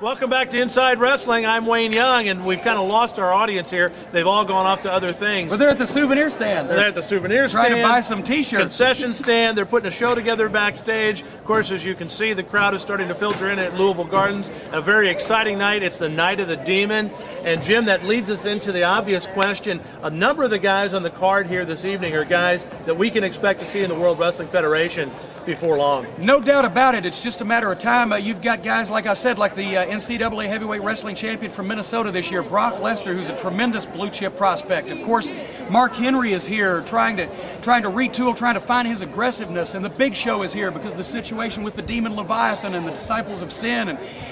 Welcome back to Inside Wrestling. I'm Wayne Jung, and we've kind of lost our audience here. They've all gone off to other things. But they're at the souvenir stand. They're at the souvenir stand. Trying to buy some T-shirts. Concession stand. They're putting a show together backstage. Of course, as you can see, the crowd is starting to filter in at Louisville Gardens. A very exciting night. It's the Night of the Demon. And, Jim, that leads us into the obvious question. A number of the guys on the card here this evening are guys that we can expect to see in the World Wrestling Federation before long. No doubt about it. It's just a matter of time. You've got guys, like I said, like the NCAA heavyweight wrestling champion from Minnesota this year, Brock Lesnar, who's a tremendous blue chip prospect. Of course, Mark Henry is here trying to retool, trying to find his aggressiveness, and the Big Show is here because of the situation with the Demon Leviathan and the Disciples of Sin.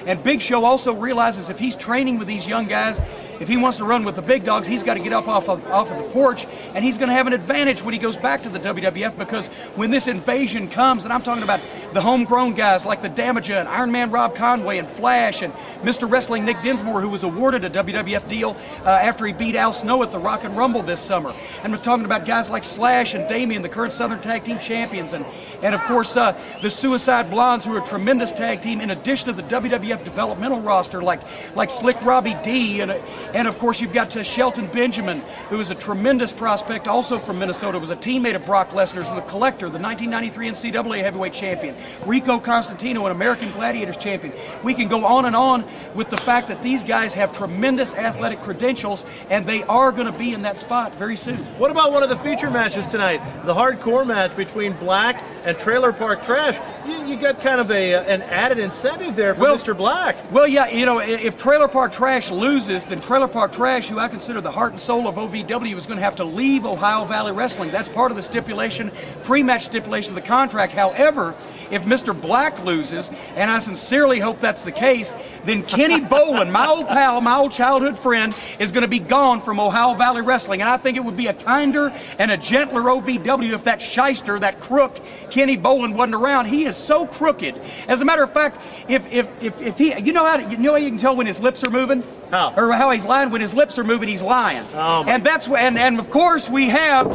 And Big Show also realizes if he's training with these young guys, if he wants to run with the big dogs, he's got to get up off of the porch, and he's going to have an advantage when he goes back to the WWF, because when this invasion comes, and I'm talking about the homegrown guys like the Damage and Iron Man Rob Conway and Flash and Mr. Wrestling Nick Dinsmore, who was awarded a WWF deal after he beat Al Snow at the Rock and Rumble this summer. And we're talking about guys like Slash and Damien, the current Southern Tag Team Champions, and of course the Suicide Blondes, who are a tremendous tag team, in addition to the WWF developmental roster like Slick Robbie D, and of course, you've got Shelton Benjamin, who is a tremendous prospect, also from Minnesota, was a teammate of Brock Lesnar's, and the Collector, the 1993 NCAA heavyweight champion, Rico Constantino, an American Gladiators champion. We can go on and on with the fact that these guys have tremendous athletic credentials, and they are going to be in that spot very soon. What about one of the feature matches tonight? The hardcore match between Black and Trailer Park Trash. You got kind of an added incentive there for Mr. Black. Well, yeah, you know, if Trailer Park Trash loses, then Trailer Park Trash, who I consider the heart and soul of OVW, is going to have to leave Ohio Valley Wrestling. That's part of the stipulation, pre-match stipulation of the contract. However, if Mr. Black loses, and I sincerely hope that's the case, then Kenny Bolin, my old pal, my old childhood friend, is going to be gone from Ohio Valley Wrestling. And I think it would be a kinder and a gentler OVW if that shyster, that crook, Kenny Bolin, wasn't around. He is so crooked. As a matter of fact, if he, you know how you can tell when his lips are moving? How? Or how he's lying? When his lips are moving, he's lying. Oh, and that's and of course we have,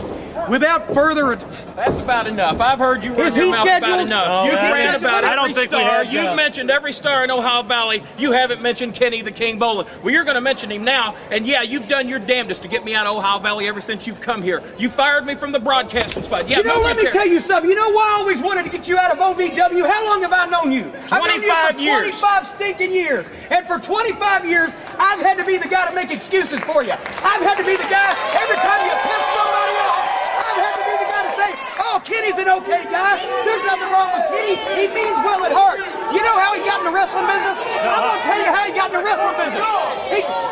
without further ado, that's about enough. I've heard you run your mouth about enough. Oh, you've ran about every star. You've mentioned every star in Ohio Valley. You haven't mentioned Kenny the King Bolin. Well, you're going to mention him now. And yeah, you've done your damnedest to get me out of Ohio Valley ever since you've come here. You fired me from the broadcasting spot. Yeah, you know, let me tell you something. You know why I always wanted to get you out of OVW? How long have I known you? I've known you for 25 stinking years. And for 25 years, I've had to be the guy to make excuses for you. I've had to be the guy every time you piss somebody off. I've had to be the guy to say, oh, Kenny's an okay guy. There's nothing wrong with Kenny. He means well at heart. You know how he got in the wrestling business? I'm going to tell you how he got in the wrestling business.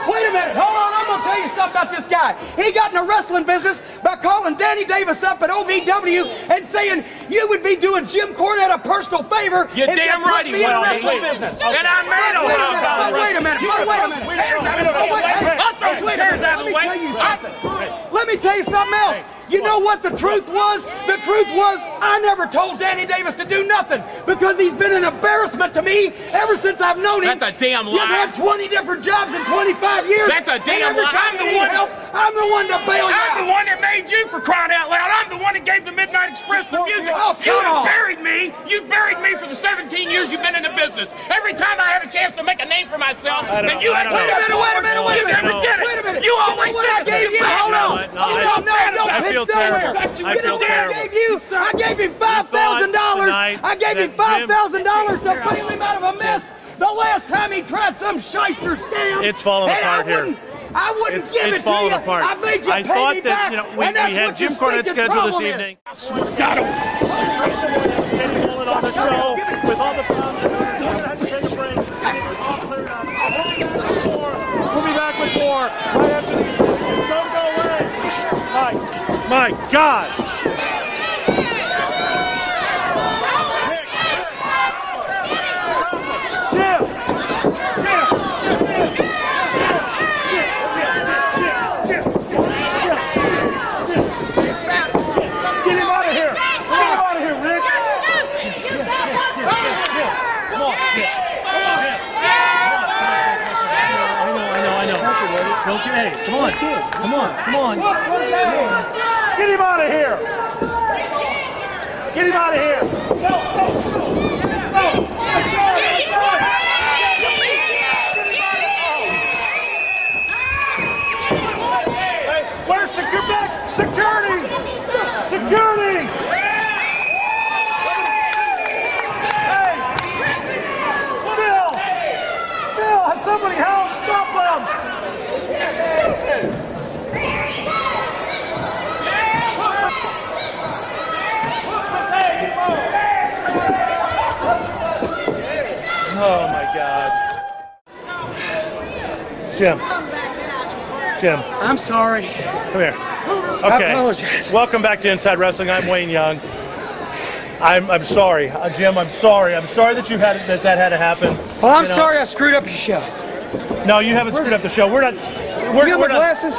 Wait a minute. Hold on. I'm going to tell you something about this guy. He got in the wrestling business by calling Danny Davis up at OVW and saying, you would be doing Jim Cornette a personal favor. You're damn right he would. And I'm mad at Ohio Valley Wrestling. Wait a minute. Let me tell you something else. You know what the truth was? The truth was, I never told Danny Davis to do nothing, because he's been an embarrassment to me ever since I've known him. That's a damn lie. You've had 20 different jobs in 25 years. That's a damn lie. I'm the one to bail you out. I'm the one that made you, for crying out loud. I'm the one that gave the Midnight Express the music. You buried me. You buried me for the 17 years you've been in the business. Every time I had a chance to make a name for myself, and you had wait a minute. You never did it. Wait a minute. You always said that. Hold on. You talk bad about it. I gave him $5,000. I gave him $5,000 to bail him out of a mess the last time he tried some shyster scam. It's falling apart here. I wouldn't give it to you. I made you pay me back. You know, we had Jim Cornette scheduled this evening. Got him. Pull it on the show with all the we'll be back with more. Don't go away. My God! Hey, come on, come on, come on. Get him out of here. Get him out of here. Go, go, go. Oh my God. Jim. I'm sorry. Come here. Okay. I apologize. Welcome back to Inside Wrestling. I'm Wayne Jung. I'm sorry, Jim. I'm sorry. I'm sorry that you had that had to happen. Well, I'm sorry I screwed up your show. No, you haven't screwed up the show. We're not. We're not. Glasses.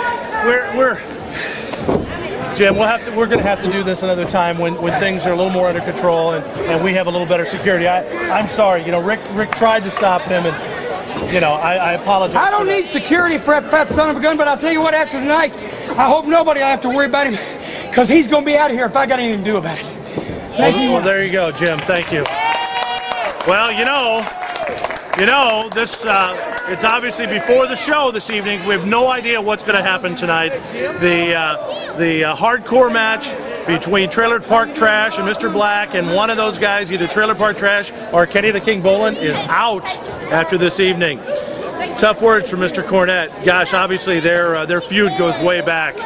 Jim, we're going to have to do this another time when things are a little more under control and we have a little better security. I'm sorry. You know, Rick tried to stop him and, you know, I apologize. I don't need security for that fat son of a gun, but I'll tell you what, after tonight, I hope nobody will have to worry about him because he's going to be out of here if I got anything to do about it. Thank you. Well, there you go, Jim. Thank you. Well, you know, this... It's obviously before the show this evening. We have no idea what's going to happen tonight. The hardcore match between Trailer Park Trash and Mr. Black, and one of those guys, either Trailer Park Trash or Kenny the King Bolin, is out after this evening. Tough words from Mr. Cornette. Gosh, obviously their feud goes way back.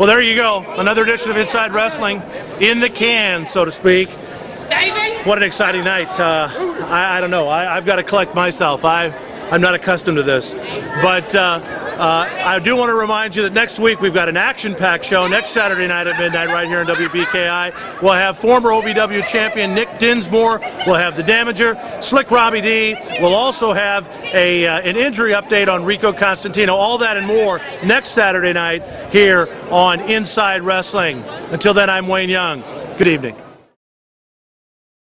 Well, there you go. Another edition of Inside Wrestling in the can, so to speak. What an exciting night. I don't know. I've got to collect myself. I'm not accustomed to this, but I do want to remind you that next week we've got an action-packed show next Saturday night at midnight right here in WBKI. We'll have former OVW champion Nick Dinsmore. We'll have the Damager, Slick Robbie D. We'll also have an injury update on Rico Constantino. All that and more next Saturday night here on Inside Wrestling. Until then, I'm Wayne Jung. Good evening.